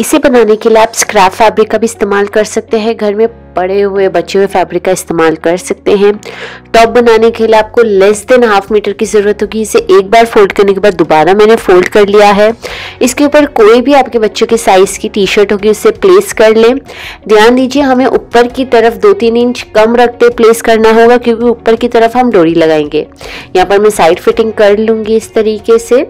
इसे बनाने के लिए आप स्क्रैप फैब्रिक का भी इस्तेमाल कर सकते हैं, घर में पड़े हुए बचे हुए फैब्रिक का इस्तेमाल कर सकते हैं। टॉप बनाने के लिए आपको लेस देन हाफ मीटर की ज़रूरत होगी। इसे एक बार फोल्ड करने के बाद दोबारा मैंने फोल्ड कर लिया है। इसके ऊपर कोई भी आपके बच्चों के साइज़ की टी शर्ट होगी उसे प्लेस कर लें। ध्यान दीजिए हमें ऊपर की तरफ 2-3 इंच कम रखते प्लेस करना होगा क्योंकि ऊपर की तरफ हम डोरी लगाएंगे। यहाँ पर मैं साइड फिटिंग कर लूँगी इस तरीके से।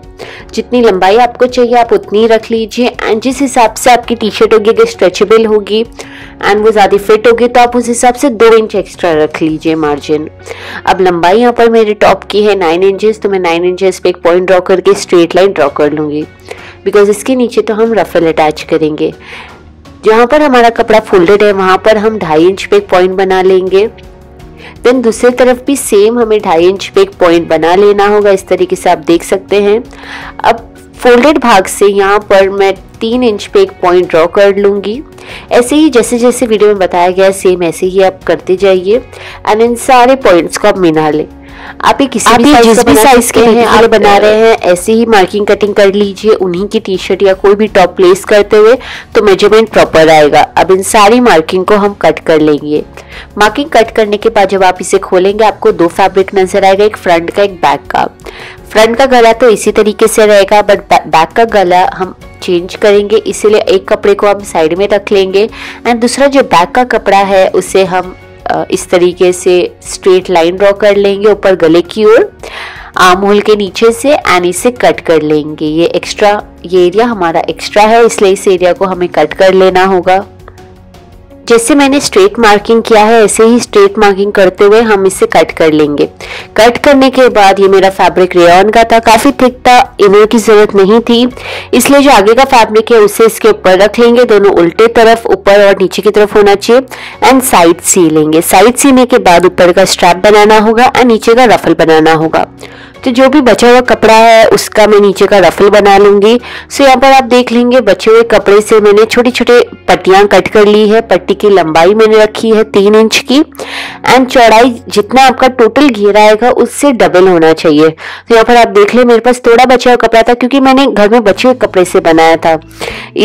जितनी लंबाई आपको चाहिए आप उतनी रख लीजिए। एंड जिस हिसाब से आपकी टी शर्ट होगी अगर स्ट्रेचेबल होगी एंड वो ज़्यादा फिट होगी तो आप उस हिसाब से 2 इंच एक्स्ट्रा रख लीजिए मार्जिन। अब लंबाई यहाँ पर मेरे टॉप की है 9 इंचेस, तो मैं 9 इंचेस पे एक पॉइंट ड्रॉ करके स्ट्रेट लाइन ड्रॉ कर लूँगी बिकॉज इसके नीचे तो हम रफल अटैच करेंगे। जहाँ पर हमारा कपड़ा फोल्डेड है वहाँ पर हम 2.5 इंच पे एक पॉइंट बना लेंगे। देन दूसरी तरफ भी सेम हमें 2.5 इंच पे एक पॉइंट बना लेना होगा। इस तरीके से आप देख सकते हैं। अब फोल्डेड भाग से यहाँ पर मैं 3 इंच पे एक पॉइंट ड्रॉ कर लूँगी। ऐसे ही जैसे जैसे वीडियो में बताया गया है सेम ऐसे ही आप करते जाइए एंड इन सारे पॉइंट्स को आप मिला लें। आप ये किसी भी साइज के हैं आप बना रहे हैं, ऐसे ही मार्किंग कटिंग कर लीजिए उन्हीं की टी शर्ट या कोई भी टॉप प्लेस करते हुए, तो मेजरमेंट प्रॉपर आएगा। अब इन सारी मार्किंग को हम कट कर लेंगे। मार्किंग कट करने के बाद जब आप इसे खोलेंगे आपको 2 फैब्रिक नजर आएगा, एक फ्रंट का एक बैक का। फ्रंट का गला तो इसी तरीके से रहेगा बट बैक का गला हम चेंज करेंगे, इसीलिए एक कपड़े को हम साइड में रख लेंगे एंड दूसरा जो बैक का कपड़ा है उसे हम इस तरीके से स्ट्रेट लाइन ड्रॉ कर लेंगे ऊपर गले की ओर आर्म होल के नीचे से एंड इसे कट कर लेंगे। ये एक्स्ट्रा ये एरिया हमारा एक्स्ट्रा है इसलिए इस एरिया को हमें कट कर लेना होगा। जैसे मैंने स्ट्रेट मार्किंग किया है ऐसे ही स्ट्रेट मार्किंग करते हुए हम इसे कट कर लेंगे। कट करने के बाद ये मेरा फैब्रिक रेयॉन का था, काफ़ी थिक था, इनर की ज़रूरत नहीं थी, इसलिए जो आगे का फैब्रिक है उसे इसके ऊपर रख लेंगे। दोनों उल्टे तरफ ऊपर और नीचे की तरफ होना चाहिए एंड साइड सी लेंगे। साइड सीने के बाद ऊपर का स्ट्रैप बनाना होगा एंड नीचे का रफल बनाना होगा। तो जो भी बचा हुआ कपड़ा है उसका मैं नीचे का रफल बना लूँगी। सो यहाँ पर आप देख लेंगे बचे हुए कपड़े से मैंने छोटे छोटे पट्टियाँ कट कर ली है। पट्टी की लंबाई मैंने रखी है 3 इंच की एंड चौड़ाई जितना आपका टोटल घेरा आएगा उससे डबल होना चाहिए। तो यहाँ पर आप देख लें मेरे पास थोड़ा बचा हुआ कपड़ा था क्योंकि मैंने घर में बचे हुए कपड़े से बनाया था,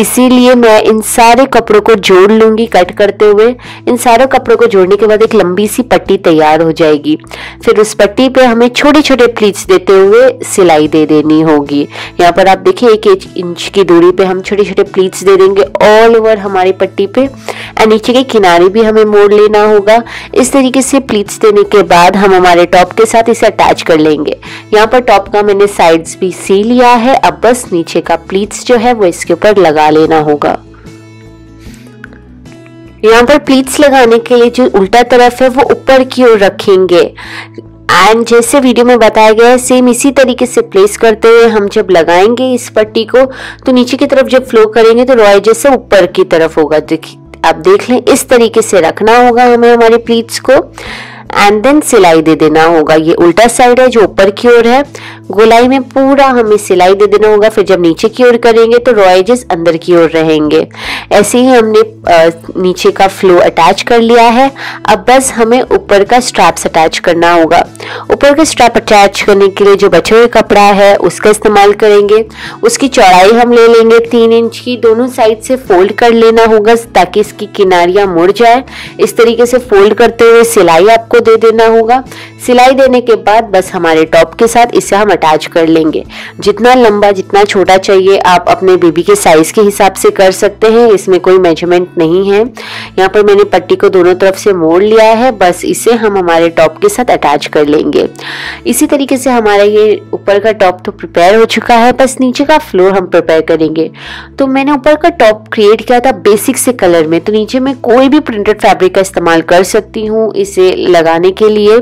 इसीलिए मैं इन सारे कपड़ों को जोड़ लूँगी कट करते हुए। इन सारे कपड़ों को जोड़ने के बाद एक लंबी सी पट्टी तैयार हो जाएगी। फिर उस पट्टी पर हमें छोटे छोटे प्लीट्स देते हुए सिलाई दे देनी होगी। यहाँ पर आप देखिए 1 इंच की दूरी पे हम छोटे छोटे प्लीट्स दे देंगे ऑल ओवर हमारी पट्टी पे एंड नीचे के किनारे भी हमें मोड़ लेना होगा। इस तरीके से प्लीट्स देने के बाद हम हमारे टॉप के साथ इसे अटैच कर लेंगे। यहाँ पर टॉप का मैंने साइड्स भी सी लिया है। अब बस नीचे का प्लीट्स जो है वो इसके ऊपर लगा लेना होगा। यहाँ पर प्लीट्स लगाने के लिए जो उल्टा तरफ है वो ऊपर की ओर रखेंगे एंड जैसे वीडियो में बताया गया है सेम इसी तरीके से प्लेस करते हुए हम जब लगाएंगे इस पट्टी को तो नीचे की तरफ जब फ्लो करेंगे तो रॉय जैसे ऊपर की तरफ होगा। देखिए आप देख लें इस तरीके से रखना होगा हमें हमारे प्लीट्स को एंड देन सिलाई दे देना होगा। ये उल्टा साइड है जो ऊपर की ओर है, गोलाई में पूरा हमें सिलाई दे देना होगा। फिर जब नीचे की ओर करेंगे तो रॉ एजेस अंदर की ओर रहेंगे। ऐसे ही हमने नीचे का फ्लो अटैच कर लिया है। अब बस हमें ऊपर का स्ट्रैप्स अटैच करना होगा। ऊपर का स्ट्रैप अटैच करने के लिए जो बचे हुए कपड़ा है उसका इस्तेमाल करेंगे। उसकी चौड़ाई हम ले लेंगे 3 इंच की, दोनों साइड से फोल्ड कर लेना होगा ताकि इसकी किनारियाँ मुड़ जाए। इस तरीके से फोल्ड करते हुए सिलाई आपको दे देना होगा। सिलाई देने के बाद बस हमारे टॉप के साथ इसे हम अटैच कर लेंगे। जितना लंबा जितना छोटा चाहिए आप अपने बेबी के साइज के हिसाब से कर सकते हैं, इसमें कोई मेजरमेंट नहीं है। यहाँ पर मैंने पट्टी को दोनों तरफ से मोड़ लिया है, बस इसे हम हमारे टॉप के साथ अटैच कर लेंगे। इसी तरीके से हमारा ये ऊपर का टॉप तो प्रिपेयर हो चुका है, बस नीचे का फ्लोर हम प्रिपेयर करेंगे। तो मैंने ऊपर का टॉप क्रिएट किया था बेसिक से कलर में, तो नीचे मैं कोई भी प्रिंटेड फैब्रिक का इस्तेमाल कर सकती हूँ इसे लगाने के लिए,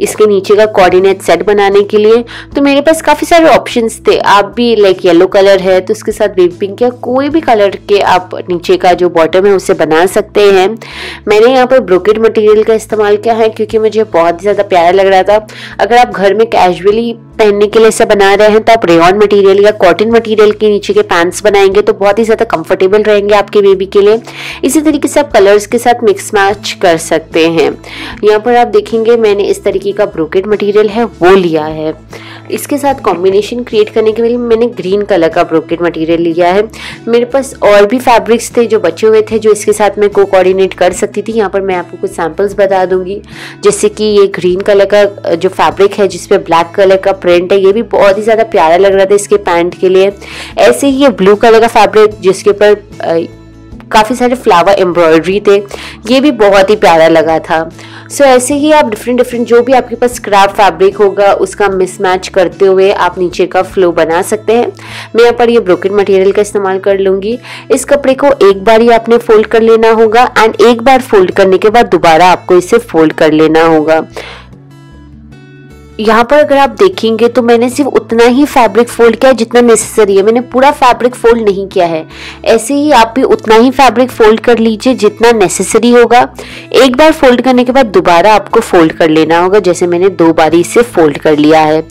इसके नीचे का कोऑर्डिनेट सेट बनाने के लिए। तो मेरे पास काफ़ी सारे ऑप्शंस थे। आप भी लाइक येलो कलर है तो उसके साथ बेबी पिंक या कोई भी कलर के आप नीचे का जो बॉटम है उसे बना सकते हैं। मैंने यहाँ पर ब्रोकेट मटेरियल का इस्तेमाल किया है क्योंकि मुझे बहुत ही ज़्यादा प्यारा लग रहा था। अगर आप घर में कैजुअली पहनने के लिए ऐसा बना रहे हैं तो आप रेयॉन मटेरियल या कॉटन मटेरियल के नीचे के पैंट्स बनाएंगे तो बहुत ही ज़्यादा कंफर्टेबल रहेंगे आपके बेबी के लिए। इसी तरीके से आप कलर्स के साथ मिक्स मैच कर सकते हैं। यहाँ पर आप देखेंगे मैंने इस तरीके का ब्रोकेट मटेरियल है वो लिया है। इसके साथ कॉम्बिनेशन क्रिएट करने के लिए मैंने ग्रीन कलर का ब्रोकेट मटेरियल लिया है। मेरे पास और भी फैब्रिक्स थे जो बचे हुए थे जो इसके साथ मैं को कोऑर्डिनेट कर सकती थी। यहाँ पर मैं आपको कुछ सैम्पल्स बता दूंगी, जैसे कि ये ग्रीन कलर का जो फैब्रिक है जिसपे ब्लैक कलर का प्रिंट है, ये भी बहुत ही ज़्यादा प्यारा लग रहा था इसके पैंट के लिए। ऐसे ही ये ब्लू कलर का फैब्रिक जिसके ऊपर काफ़ी सारे फ्लावर एम्ब्रॉयडरी थे, ये भी बहुत ही प्यारा लगा था। सो ऐसे ही आप डिफरेंट जो भी आपके पास स्क्रैप फैब्रिक होगा उसका मिसमैच करते हुए आप नीचे का फ्लो बना सकते हैं। मैं यहाँ पर ये ब्रोकेट मटेरियल का इस्तेमाल कर लूँगी। इस कपड़े को एक बार ही आपने फोल्ड कर लेना होगा एंड एक बार फोल्ड करने के बाद दोबारा आपको इसे फोल्ड कर लेना होगा। यहाँ पर अगर आप देखेंगे तो मैंने सिर्फ उतना ही फैब्रिक फोल्ड किया है जितना नेसेसरी है, मैंने पूरा फैब्रिक फोल्ड नहीं किया है। ऐसे ही आप भी उतना ही फैब्रिक फोल्ड कर लीजिए जितना नेसेसरी होगा। एक बार फोल्ड करने के बाद दोबारा आपको फोल्ड कर लेना होगा, जैसे मैंने दो बारी इसे फोल्ड कर लिया है।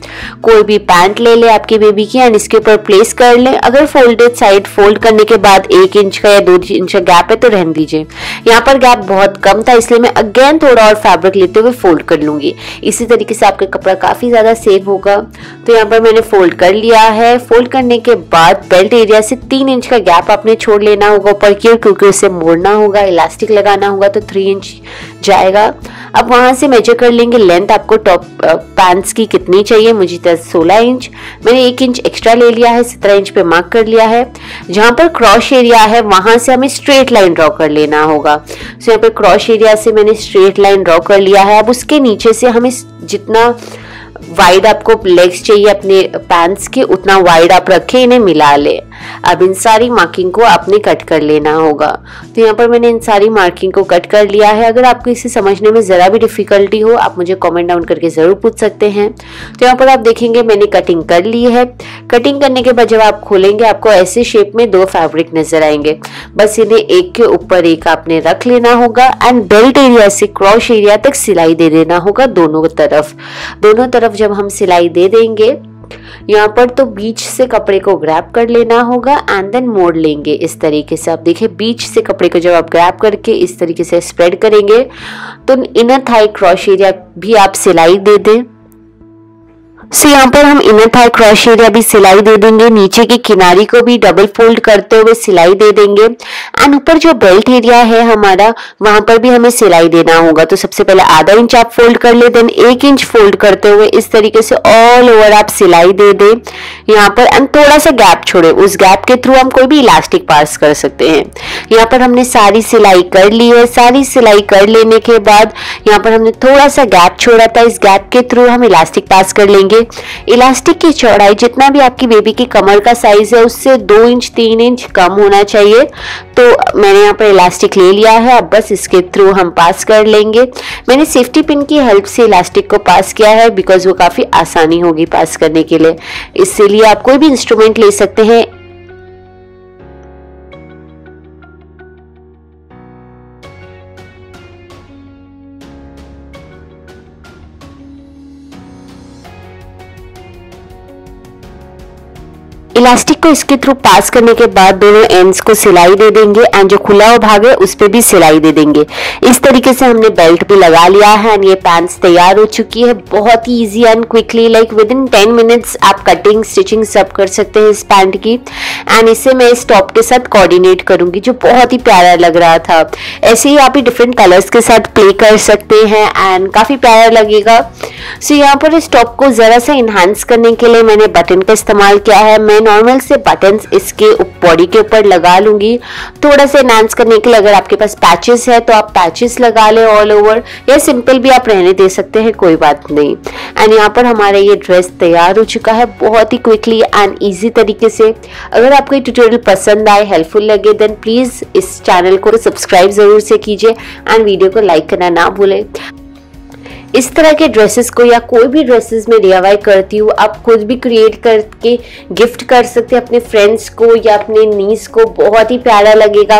कोई भी पैंट ले लें आपके बेबी की एंड इसके ऊपर प्लेस कर लें। अगर फोल्डेड साइड फोल्ड करने के बाद 1 इंच का या 2 इंच का गैप है तो रहने दीजिए। यहाँ पर गैप बहुत कम था इसलिए मैं अगेन थोड़ा और फैब्रिक लेते हुए फोल्ड कर लूँगी। इसी तरीके से आपका कपड़ा काफ़ी ज़्यादा सेफ होगा। तो यहाँ पर मैंने फोल्ड कर लिया है। फोल्ड करने के बाद बेल्ट एरिया से 3 इंच का गैप आपने छोड़ लेना होगा ऊपर की ओर, क्योंकि उसे मोड़ना होगा, इलास्टिक लगाना होगा तो 3 इंच जाएगा। अब वहाँ से मेजर कर लेंगे लेंथ आपको टॉप पैंट्स की कितनी चाहिए। मुझे 16 इंच, मैंने 1 इंच एक्स्ट्रा ले लिया है, 17 इंच पे मार्क कर लिया है। जहाँ पर क्रॉस एरिया है वहाँ से हमें स्ट्रेट लाइन ड्रॉ कर लेना होगा। सो यहाँ पर क्रॉस एरिया से मैंने स्ट्रेट लाइन ड्रॉ कर लिया है। अब उसके नीचे से हमें जितना वाइड आपको लेग्स चाहिए अपने पैंट्स के उतना वाइड आप रखें, इन्हें मिला ले। अब इन सारी मार्किंग को आपने कट कर लेना होगा। तो यहाँ पर मैंने इन सारी मार्किंग को कट कर लिया है। अगर आपको इसे समझने में ज़रा भी डिफ़िकल्टी हो आप मुझे कमेंट डाउन करके ज़रूर पूछ सकते हैं। तो यहाँ पर आप देखेंगे मैंने कटिंग कर ली है। कटिंग करने के बाद जब आप खोलेंगे आपको ऐसे शेप में 2 फैब्रिक नजर आएंगे। बस इन्हें एक के ऊपर एक आपने रख लेना होगा एंड बेल्ट एरिया से क्रॉस एरिया तक सिलाई दे देना होगा दोनों तरफ। जब हम सिलाई दे देंगे यहाँ पर तो बीच से कपड़े को ग्रैब कर लेना होगा एंड देन मोड़ लेंगे। इस तरीके से आप देखिए बीच से कपड़े को जब आप ग्रैब करके इस तरीके से स्प्रेड करेंगे तो इनर थाई क्रॉस एरिया भी आप सिलाई दे दें। सो यहाँ पर हम इनर थाई क्रॉस एरिया भी सिलाई दे देंगे, नीचे के किनारी को भी डबल फोल्ड करते हुए सिलाई दे देंगे एंड ऊपर जो बेल्ट एरिया है हमारा वहाँ पर भी हमें सिलाई देना होगा। तो सबसे पहले आधा इंच आप फोल्ड कर ले, देन 1 इंच फोल्ड करते हुए इस तरीके से ऑल ओवर आप सिलाई दे दें यहाँ पर एंड थोड़ा सा गैप छोड़े, उस गैप के थ्रू हम कोई भी इलास्टिक पास कर सकते हैं। यहाँ पर हमने सारी सिलाई कर ली है। सारी सिलाई कर लेने के बाद यहाँ पर हमने थोड़ा सा गैप छोड़ा था, इस गैप के थ्रू हम इलास्टिक पास कर लेंगे। इलास्टिक की चौड़ाई जितना भी आपकी बेबी की कमर का साइज है उससे 2 इंच 3 इंच कम होना चाहिए। तो मैंने यहाँ पर इलास्टिक ले लिया है, अब बस इसके थ्रू हम पास कर लेंगे। मैंने सेफ्टी पिन की हेल्प से इलास्टिक को पास किया है बिकॉज वो काफ़ी आसानी होगी पास करने के लिए। इसीलिए आप कोई भी इंस्ट्रूमेंट ले सकते हैं। इलास्टिक को इसके थ्रू पास करने के बाद दोनों एंड्स को सिलाई दे देंगे एंड जो खुला हुआ भाग है उस पर भी सिलाई दे देंगे। इस तरीके से हमने बेल्ट भी लगा लिया है एंड ये पैंट्स तैयार हो चुकी है। बहुत ही easy and quickly like within 10 minutes आप कटिंग स्टिचिंग सब कर सकते हैं इस पैंट की एंड इसे मैं इस टॉप के साथ कोऑर्डिनेट करूँगी जो बहुत ही प्यारा लग रहा था। ऐसे ही आप ही डिफरेंट कलर्स के साथ प्ले कर सकते हैं एंड काफ़ी प्यारा लगेगा। सो यहाँ पर इस टॉप को ज़रा सा इन्हांस करने के लिए मैंने बटन का इस्तेमाल किया है। मैं नॉर्मल से बटन्स इसके बॉडी के ऊपर लगा लूंगी। थोड़ा सा एनहांस करने के लिए अगर आपके पास पैचेस है तो आप पैचेस लगा ले ऑल ओवर, या सिंपल भी आप रहने दे सकते हैं, कोई बात नहीं। एंड यहाँ पर हमारा ये ड्रेस तैयार हो चुका है बहुत ही क्विकली एंड ईजी तरीके से। अगर आपको ये ट्यूटोरियल पसंद आए, हेल्पफुल लगे, देन प्लीज़ इस चैनल को सब्सक्राइब ज़रूर से कीजिए एंड वीडियो को लाइक करना ना भूलें। इस तरह के ड्रेसेस को या कोई भी ड्रेसेस में डीआईवाई करती हूँ, आप खुद भी क्रिएट करके गिफ्ट कर सकते हैं अपने फ्रेंड्स को या अपने नीस को, बहुत ही प्यारा लगेगा।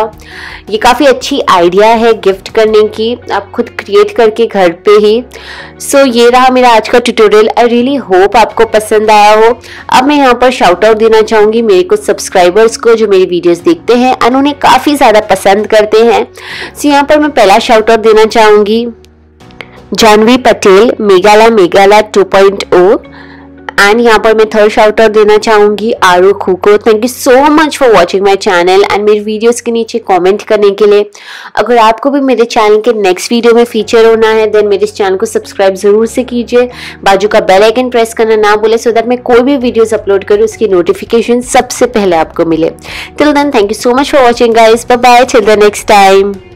ये काफ़ी अच्छी आइडिया है गिफ्ट करने की, आप खुद क्रिएट करके घर पे ही। सो ये रहा मेरा आज का ट्यूटोरियल। आई रियली होप आपको पसंद आया हो। अब मैं यहाँ पर शाउट आउट देना चाहूँगी मेरे कुछ सब्सक्राइबर्स को जो मेरी वीडियोज़ देखते हैं एंड उन्हें काफ़ी ज़्यादा पसंद करते हैं। सो यहाँ पर मैं पहला शाउट आउट देना चाहूँगी जानवी पटेल, मेघाला 2.0 एंड यहाँ पर मैं थर्ड शाउट आउट देना चाहूंगी आरुखु को। Thank you so much for watching my channel and मेरे वीडियोस के नीचे कमेंट करने के लिए। अगर आपको भी मेरे चैनल के नेक्स्ट वीडियो में फीचर होना है देन मेरे इस चैनल को सब्सक्राइब जरूर से कीजिए, बाजू का बेल आइकन प्रेस करना ना भूले सो दैट मैं कोई भी वीडियोस अपलोड करूँ उसकी नोटिफिकेशन सबसे पहले आपको मिले। Till then thank you so much for watching guys, bye bye, till the next time.